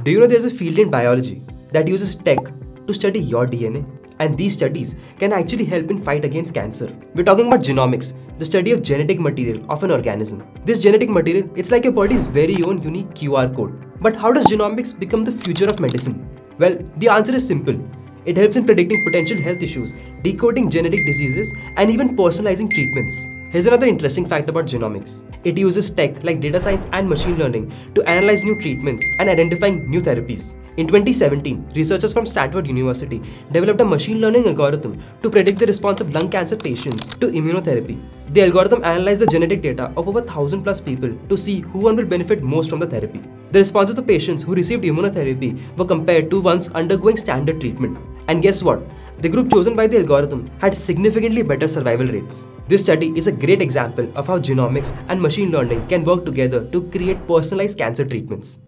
Do you know there's a field in biology that uses tech to study your DNA? And these studies can actually help in fight against cancer. We're talking about genomics, the study of genetic material of an organism. This genetic material, it's like your body's very own unique QR code. But how does genomics become the future of medicine? Well, the answer is simple. It helps in predicting potential health issues, decoding genetic diseases, and even personalizing treatments. Here's another interesting fact about genomics. It uses tech like data science and machine learning to analyze new treatments and identifying new therapies. In 2017, researchers from Stanford University developed a machine learning algorithm to predict the response of lung cancer patients to immunotherapy. The algorithm analyzed the genetic data of over 1,000 plus people to see who will benefit most from the therapy. The responses of patients who received immunotherapy were compared to ones undergoing standard treatment. And guess what? The group chosen by the algorithm had significantly better survival rates. This study is a great example of how genomics and machine learning can work together to create personalized cancer treatments.